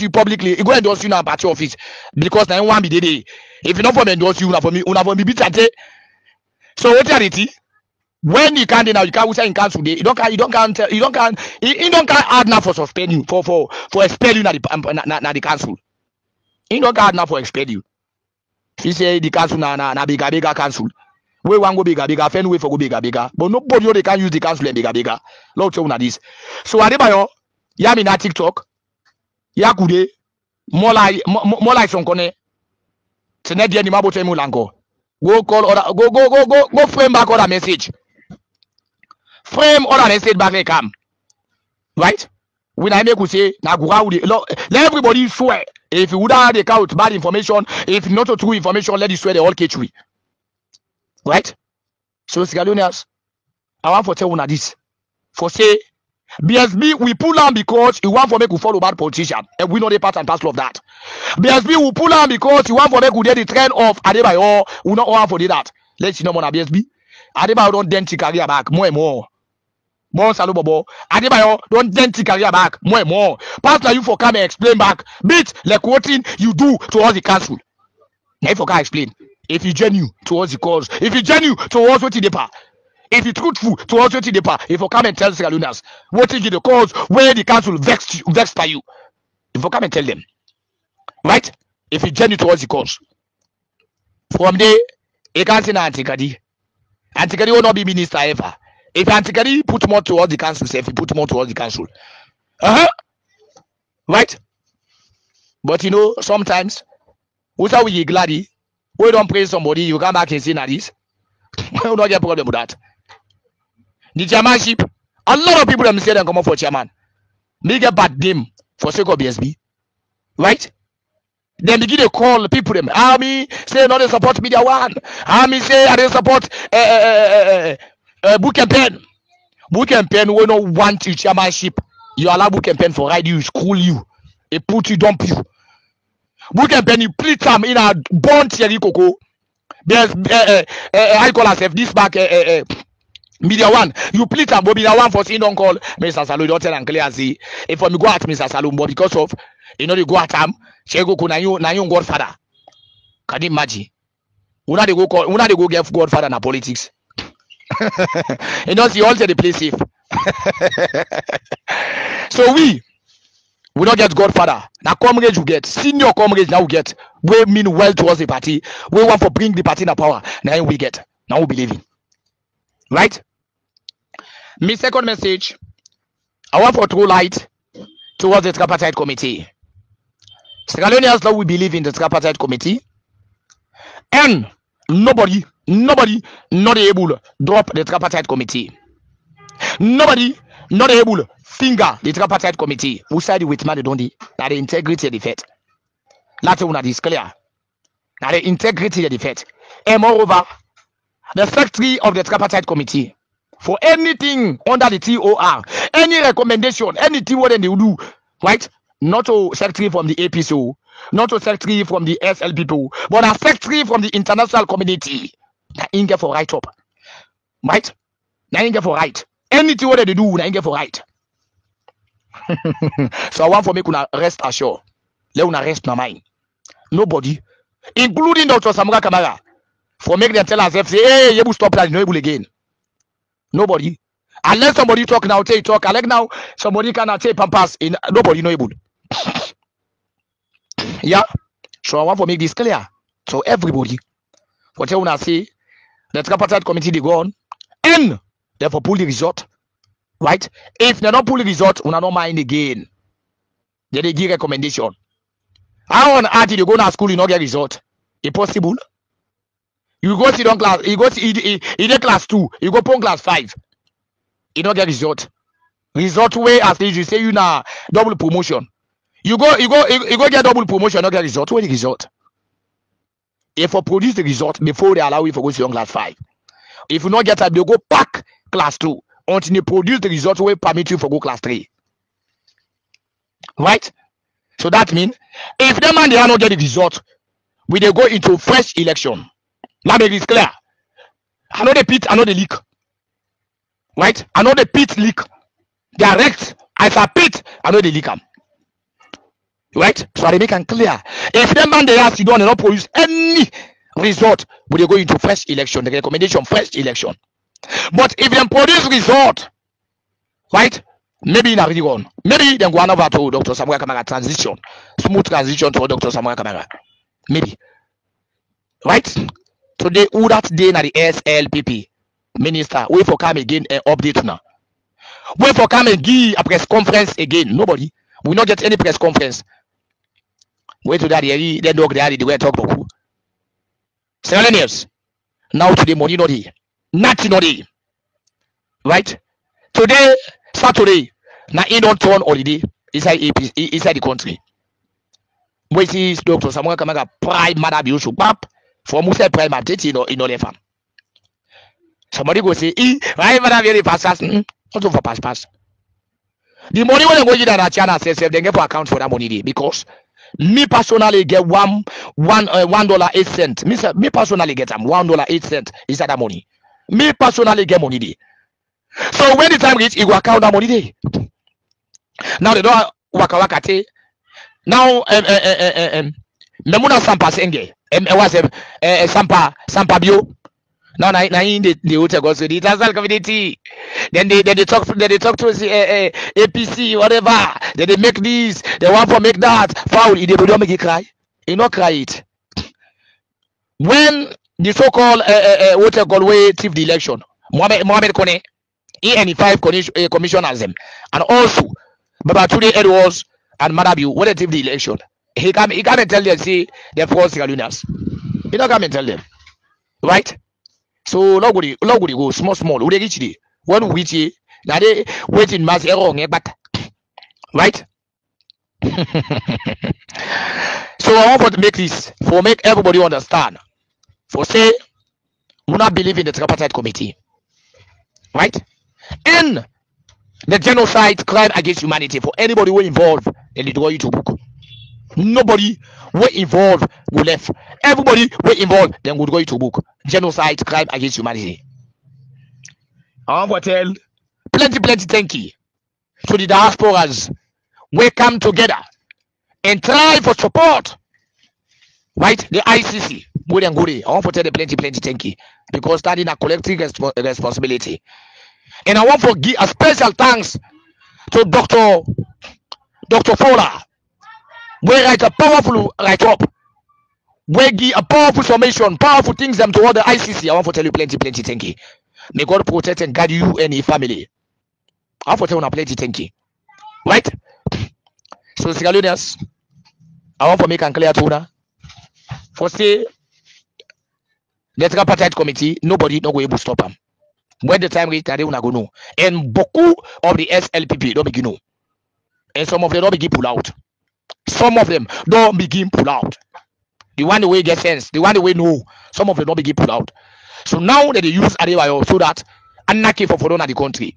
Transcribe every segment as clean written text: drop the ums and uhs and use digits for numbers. you publicly, he go endorse you now at your office because then one be the day. If you not for endorse you, una for me beat at it. So what reality? When you can't now, you can't say in council day. You don't add now for suspend you for expel you na the council. You don't add now for expel you. He say the council na bigger council. We want go bigger. Friend way for go bigger. But nobody they can use the council and bigger. Lord tell una this. So Adebayo, ya me na TikTok. Ya kude more like some kone. Tonight the animal bote mulango. Go call other go frame back other message. Frame other message back they come. Right? When I make you say na let everybody swear. If you would have the count bad information, if not true information, let you swear they all catch we. Right? So Sierra Leoneans, I want to tell you this. For say BSB we pull on because you want for make you follow bad politician, and we know the part and parcel of that. BSB will pull on because you want for make you the trend of Adebayo. We not want for that. Let's see no more na BSB. Adebayo don't dent the career back more and more. Bon salu bobo. Adebayo don't dent the career back more and more. Pastor you for come and explain back. Bitch, like quoting you do towards the council. Now you for can explain. If you genuine towards the cause, if you genuine towards what you depa, if you truthful towards what you depa, if you come and tell Sierra Leoneans what is the cause where the council vexed by you, if you come and tell them, right? If you genuine towards the cause, from there, you can't say Antikadi. Antikadi will not be minister ever. If Antikadi put more towards the council, if you put more towards the council, right? But you know sometimes, what are we glad? We don't praise somebody, you come back and say like this. We don't get problem with that. The chairmanship, a lot of people them say they come up for chairman. They get bad name for sake of BSB. Right? Then begin to call people them. Army say no, they support media one. Army say they support book and pen. Book and pen, we don't want your chairmanship. You allow book and pen for ride you, school you, it put you, dump you. Book and penny please come in a born Cherikoko. There's I call myself this back media one. You please come Bobby one for saying don't call Mr. Salu don't tell and clear see if I'm go at Mr. Salu but because of you know you go at him Cherikoko na you godfather. Can you imagine? Una they go get godfather na politics. You know see all the play safe. So we don't get godfather. Now comrades you get. Senior comrades now we get. We mean well towards the party. We want to bring the party in power. Now we get. Now we believe in. Right? My second message. I want to throw light towards the tripartite committee. Sierra Leoneans now we believe in the tripartite committee. And nobody not able to drop the tripartite committee. Nobody not able to finger the tripartite committee who side with man don't they that the integrity of the faith. That's one that is clear. Now the integrity of the faith. And moreover, the secretary of the tripartite committee for anything under the TOR, any recommendation, anything what they do, right? Not a secretary from the APC, not a secretary from the SLPP, but a secretary from the international community. Now in get for right up. Right? Now in get for right. Anything what they do, they get for right. So I want for me to rest assured. Let una rest na mind. Nobody, including Dr. Samura Kamara, for make them tell us, say, hey, you will stop that, you will again. Nobody. Unless somebody talk now, say talk. Unless now somebody cannot say pampas. Nobody know able. Yeah. So I want for make this clear. So everybody, for tell una say, the tripartite committee they go on and. Therefore, pull the result, right? If they don't pull the result, we don't mind again. Then they give recommendation. How on earth you go to school, you not get result? It's possible. You go sit on class, you go in class 2, you go pon class 5, you don't get result. Result way as you say you na double promotion. You go get double promotion, not get result. Where the result? If I produce the result before they allow you for go sit on class 5. If you not get it, they go back class 2 until they produce the result will permit you for go class 3. Right? So that means if the man they are not getting the result, we they go into fresh election. Now it is clear. I know the pit, I know the leak. Right? I know the pit leak. Direct as a pit, I know the leak. right? So they make and clear. If them man they ask you don't produce any result, but they go into first election, the recommendation first election. But if them produce result, right? Maybe in a region, maybe then go over to Dr. Samura Kamara transition, smooth transition to Dr. Samura Kamara, maybe, right? Today, who that day na the SLPP minister wait for come again and update now. Wait for come and give a press conference again. Nobody will not get any press conference. Wait to that area, then dog the way I talk about who. Selenius. Now today money not here. Nothing not here. Right? Today, Saturday, now he don't turn holiday inside APC, inside the country. Wait is Dr. Samura Kamara prime man abuse for Musa prime activity in all farm. Somebody go say, why man very fast? Also for pass. The money when I go to that channel says they get for account for that money day because me personally get $1.08. Me personally get them $1.08 is that money. Me personally get money day. So when the time reach, it will account that money day. Now they don't wakawakate. Now Namuna Sampa Senge. Sampa Bio. Now in the hotel goes to the international community. Then they talk to the APC, whatever. Then they make this, they want to make that foul. They don't make it cry. You not cry it. When the so-called hotel called way thief the election, Mohammed Kone, he and the 5 commissioners them, and also Baba Tuli Edwards and Madabu, when they thief the election, he come and tell them see they're false Sierra Leoneans. He not come and tell them, right? So log go small. We reach the one which now they wait in mass error but right. So I want to make this for make everybody understand. For say, we not believe in the tripartite committee, right? In the genocide crime against humanity for anybody who involved, then they draw you to book. Nobody were involved who left. Everybody were involved then would go to book. Genocide, crime against humanity. I'm going to tell plenty thank you to the diasporas. We come together and try for support. Right? The ICC. Good and good. I want to tell the plenty thank you because that is a collective responsibility. And I want to give a special thanks to Dr. Fola. We write a powerful write-up. We give a powerful summation, powerful things them toward the ICC. I want to tell you plenty thank you. May God protect and guide you and your family. I want to tell you plenty thank you. Right? So, Sierra Leoneans, I want to make a clear tuna. For say, the tripartite committee, nobody not going to stop them. When the time reach, they will not go no. And beaucoup of the SLPP don't begin no. And some of them don't begin pull out. Some of them don't begin pull out. The one the way get sense, the one the way no. Some of them don't begin pull out. So now that they use Adebayo so that Anaki for Forona the country.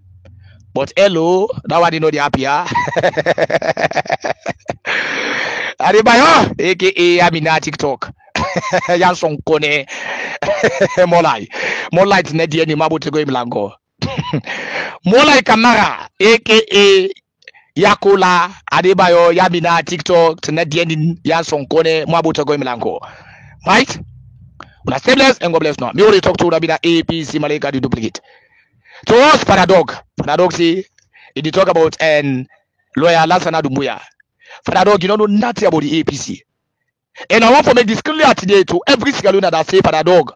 But hello, that one they know the happy. Adebayo, aka Amina TikTok. Yanson Kone Molai. Molai is not the enemy to go in Blanco. Molai Kamara, aka Yakula, Adebayo, Yamina, TikTok, Tenedian, Yanson Kone, Mabuta Goimilanko. Right? When I say bless and God bless now. We already talked to Rabina APC Malika to duplicate. To us, Paradoxy, it talk about and lawyer Lansana Dumbuya. Paradox, you don't know nothing about the APC. And I want to make this clear today to every single one that say Paradox.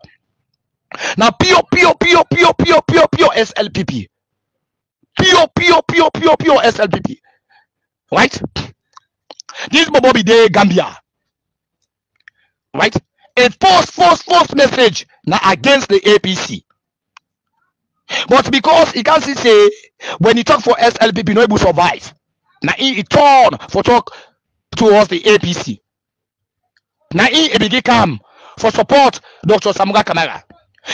Now, pure SLPP. Pure SLPP. Right? This Bobo Bide Gambia. Right? A false message now against the APC. But because he can't say when he talk for SLPP, no will survive. Now he turn for talk towards the APC. Now he begin come for support Dr. Samura Kamara.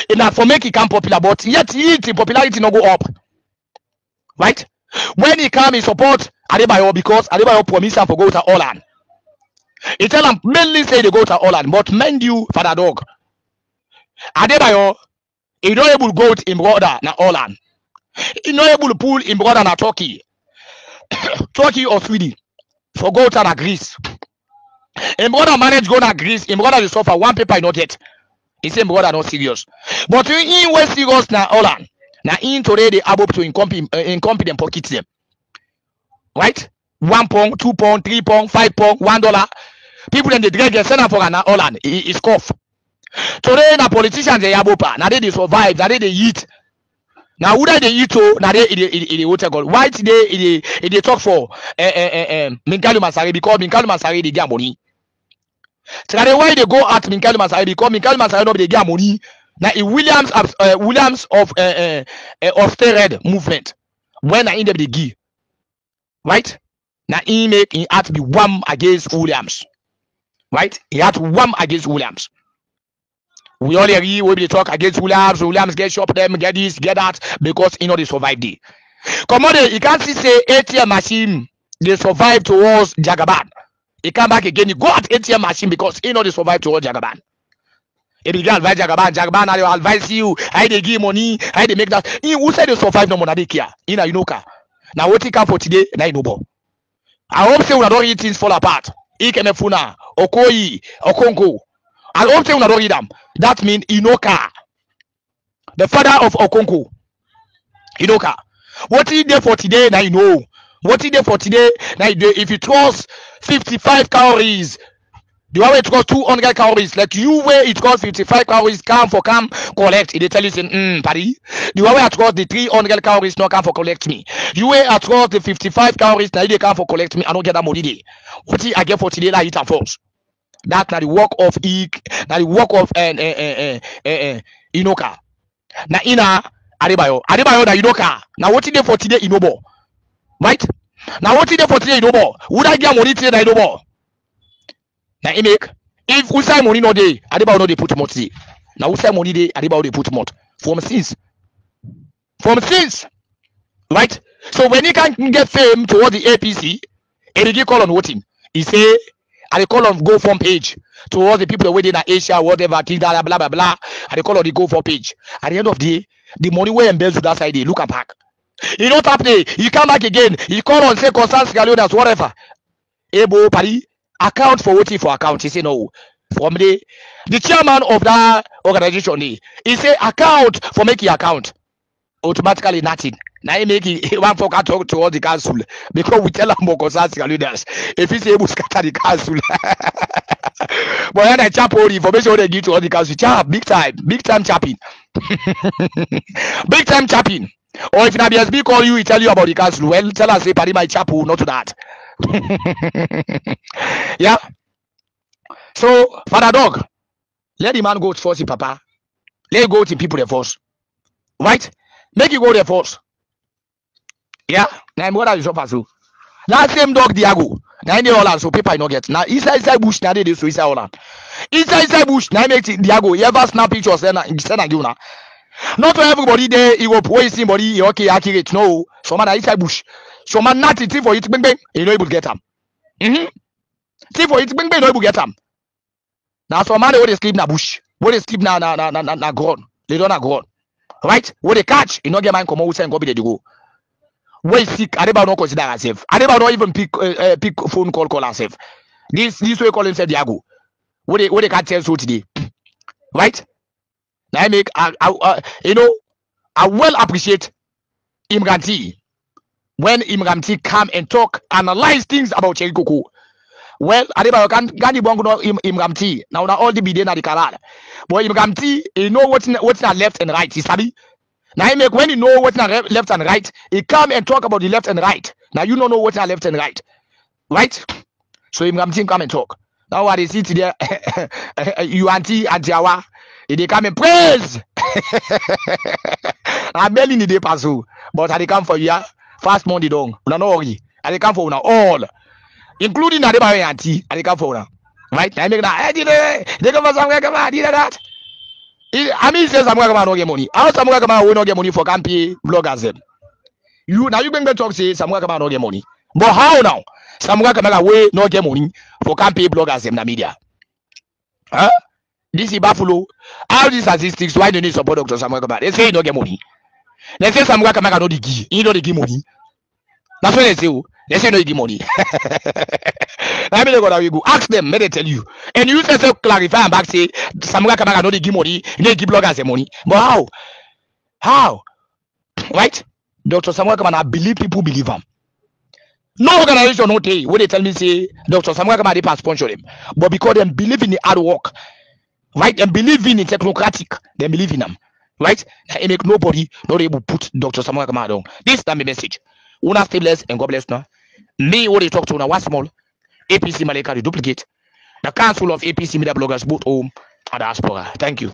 And now for make he come popular, but yet his popularity no go up. Right? When he come, he support Adebayo because Adebayo promised him for go to Holland. He tell him mainly say they go to Holland, but mind you, Father Dog. Adebayo, he not able to go to him brother na Holland. He not able to pull him brother na Turkey, Turkey or Sweden, for go to Greece. A brother marriage going to Greece, a brother will suffer one paper not yet. He say brother not serious, but in way serious now. All now in today they able to incompetent pocket them, right? £1, £2, £3, £5, $1. People in the drag they send for an all and is cough. Today the politicians they able pa. Now they survive. Now they eat. Now who they eat to? Now they in the water gold. Why today they talk for Minkalu Masari because Minkalu Masari they get money. Today why they go at Minkalu Masari because Minkalu Masari no they get money. Now in Williams of the red movement when I end up the give, right? Now he make he had to be one against Williams, right? He had to one against Williams. We all agree we will talk against Williams. Williams get shop them, get this, get that, because you know they survived it. Come on, you can't see say ATM machine they survived towards Jagaban. He come back again. He go at ATM machine because you know they survived towards Jagaban. He began advise Jagaban. Jagaban, I will advise you. I they give money. I they make that. He who said they survive no money here. In a Unoka. Now what he come for today? Now no more. I hope say we don't eat things fall apart. Ikemefuna, Okoyi, Okongo. I hope say we don't read them. That means Inoka, the father of Okongo. Inoka. What is there for today? Now you know. What is there for today? Now if you trust 55 calories, the way it cost 200 calories. Like you where it cost 55 calories, come for come collect. They tell you say, Paddy. The way it cost the 300 calories, no come for collect me. You where it cost the 55 calories, now they come for collect me. I don't get that money day. What I get for today, I eat and false. That's not the work of Eek, not the work of Inoka. Now Ina Adebayo that Inoka. Now what is there for today, Inobo? Right? Now what is there for today, Inobo? Would I get money today, Inobo? Now, if we say money no day, Adebayo no they put mot. Now we say money day, Adebayo they put mot. From since, right? So when he can get fame towards the APC, he call on voting. He say, I call on go from page towards the people waiting in Asia, whatever, blah blah blah. I call on the go for page. At the end of the day, the money where embezzled that side, they look and back. He don't tap there. He come back again. He call on say concerns Galeonas, whatever. Ebo Paris. Account for voting for account. He say no. From the chairman of that organization, he say account for making account. Automatically nothing. Now he make it one for talk towards the council because we tell him more concerns leaders. If he's able to scatter the council, but when I chap all the information they give to all the council, chap big time chapping, big time chapping. Or if an ABSB call you, he tell you about the council. Well, tell us, say, Paddy, my chap, not to that. Yeah, so Father Dog, let the man go to force the papa, let him go to people the force, right? Make you go there force. Yeah, now what are you so far so? Now same dog Diago, now they all are so people I not get now inside bush now they do so inside bush now make Diago you ever snap pictures then send again now. Not for everybody there, he will waste somebody okay accurate no. Some man inside bush. So man not it for it bang bang, you know able to get him. See for it bang bang, you know able to get him. Now some man they sleep na bush, what they sleep na ground, they don't na ground, right? What they catch, you know get man come out and go be they go. Where sick, Adebayo don't consider herself. Adebayo don't even pick phone call herself. This way call himself Diago. What they can't tell so today, right? Now I make I well appreciate Imram T. When Imram T come and talk, analyze things about Cherikoko. Well, Adebayo can you bang on Imram T. Now all the bidena the canal. But Imram T, he know what's not left and right. He sabi. Now he make when you know what's not left and right, he come and talk about the left and right. Now you don't know what's not left and right, right? So Imram T come and talk. Now what they see today, you auntie Ajawa, they come and praise. I'm barely in the day pass, but they come for you. Fast Monday dong. Una no worry. I dey come for una all, including Adebayo auntie. I dey come for una, right? I make that. They come for somewhere. Come on, did that. I mean, says Samura Kamara no get money. How Samura Kamara will not get money for campaign bloggers them? You now you bring the talk say Samura Kamara no get money. But how now? Samura Kamara will not get money for campaign bloggers them na media. Huh? This is Buffalo. All these statistics. Why do they support Dr. Samura Kamara? They say he don't get money. They say Samura Kamara no dey give. He no dey give money. That's what they say. They say no dey give money. Ask them, may they tell you. And you say clarify and back say Samura Kamara no dey give money, they give bloggers the money. But how? How? Right? Dr. Samura Kamara, I believe people believe him. No organization no tell you. When they tell me say Dr. Samura Kamara they pass sponsor him. But because they believe in the hard work, right? They believe in the technocratic, they believe in them. Right? They make nobody not able to put Dr. Samura Kamara down. This is my message. Una stay blessed and God bless now. Me what they talk to now one small. APC Malika, the duplicate. The Council of APC Media Bloggers, both home and diaspora. Thank you.